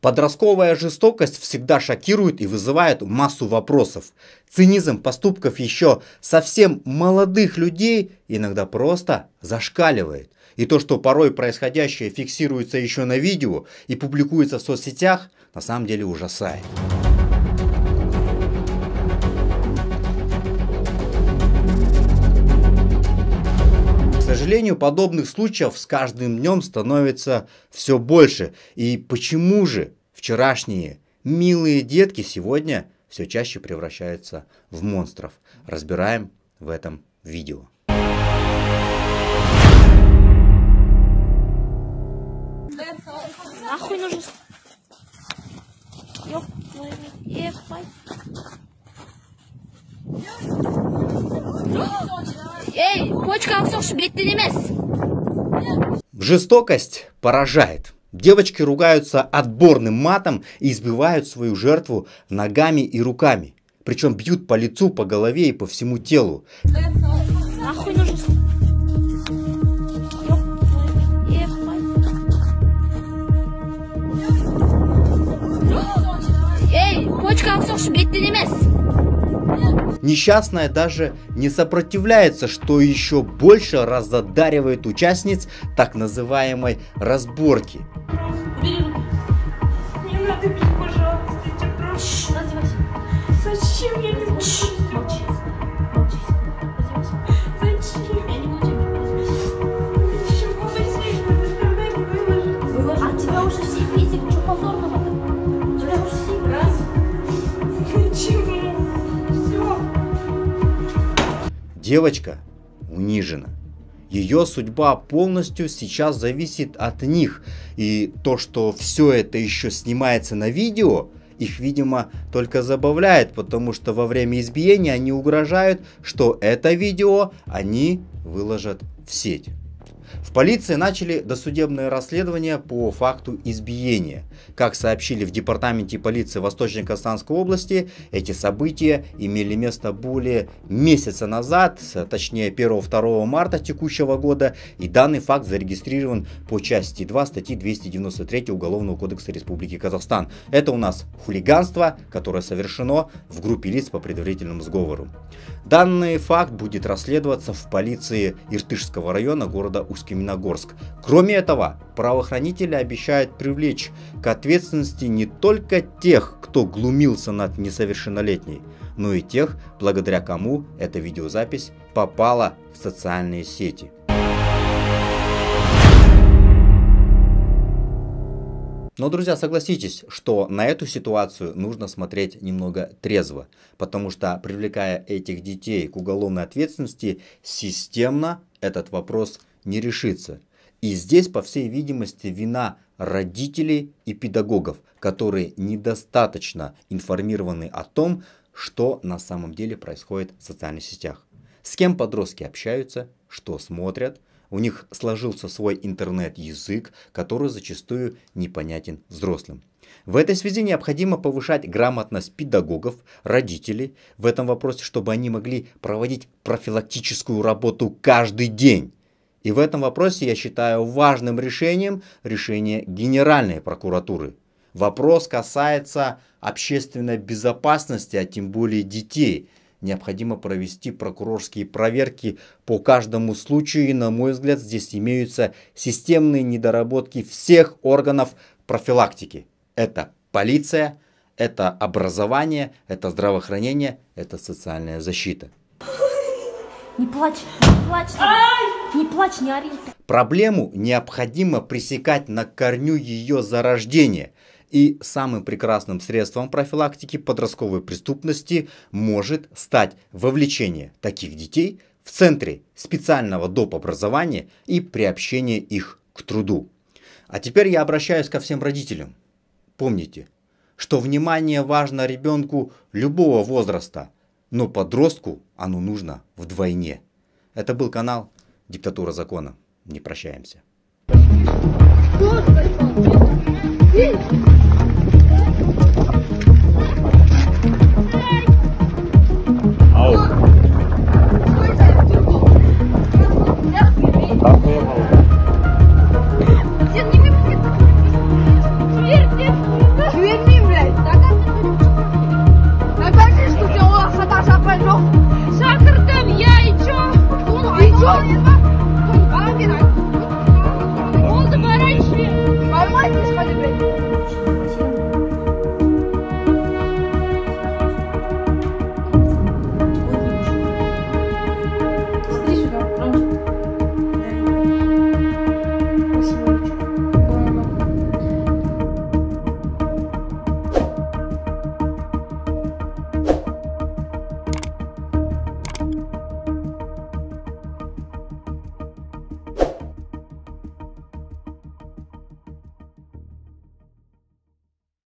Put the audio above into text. Подростковая жестокость всегда шокирует и вызывает массу вопросов. Цинизм поступков еще совсем молодых людей иногда просто зашкаливает. И то, что порой происходящее фиксируется еще на видео и публикуется в соцсетях, на самом деле ужасает. К сожалению, подобных случаев с каждым днем становится все больше. И почему же вчерашние милые детки сегодня все чаще превращаются в монстров? Разбираем в этом видео. Жестокость поражает. Девочки ругаются отборным матом и избивают свою жертву ногами и руками. Причем бьют по лицу, по голове и по всему телу. Несчастная даже не сопротивляется, что еще больше разодаривает участниц так называемой разборки. Убери руки. Не надо бить, пожалуйста, я тебя прошу. Зачем я не буду издеваться? Зачем? Я не буду. А тебя уже все видели, что позорного? Тебя уже все раз. Зачем? Девочка унижена. Ее судьба полностью сейчас зависит от них. И то, что все это еще снимается на видео, их, видимо, только забавляет, потому что во время избиения они угрожают, что это видео они выложат в сеть. В полиции начали досудебное расследование по факту избиения. Как сообщили в департаменте полиции Восточно-Казахстанской области, эти события имели место более месяца назад, точнее 1-2 марта текущего года, и данный факт зарегистрирован по части 2 статьи 293 Уголовного кодекса Республики Казахстан. Это у нас хулиганство, которое совершено в группе лиц по предварительному сговору. Данный факт будет расследоваться в полиции Иртышского района города Усть-Каменогорск. Кроме этого, правоохранители обещают привлечь к ответственности не только тех, кто глумился над несовершеннолетней, но и тех, благодаря кому эта видеозапись попала в социальные сети. Но, друзья, согласитесь, что на эту ситуацию нужно смотреть немного трезво, потому что, привлекая этих детей к уголовной ответственности, системно этот вопрос не решится. И здесь, по всей видимости, вина родителей и педагогов, которые недостаточно информированы о том, что на самом деле происходит в социальных сетях. С кем подростки общаются, что смотрят. У них сложился свой интернет-язык, который зачастую непонятен взрослым. В этой связи необходимо повышать грамотность педагогов, родителей в этом вопросе, чтобы они могли проводить профилактическую работу каждый день. И в этом вопросе я считаю важным решением решение Генеральной прокуратуры. Вопрос касается общественной безопасности, а тем более детей. Необходимо провести прокурорские проверки по каждому случаю. И, на мой взгляд, здесь имеются системные недоработки всех органов профилактики. Это полиция, это образование, это здравоохранение, это социальная защита. Не плачь, не плачь, не плачь, не ори. Проблему необходимо пресекать на корню ее зарождения. И самым прекрасным средством профилактики подростковой преступности может стать вовлечение таких детей в центры специального доп. Образования и приобщение их к труду. А теперь я обращаюсь ко всем родителям. Помните, что внимание важно ребенку любого возраста, но подростку оно нужно вдвойне. Это был канал «Диктатура закона». Не прощаемся.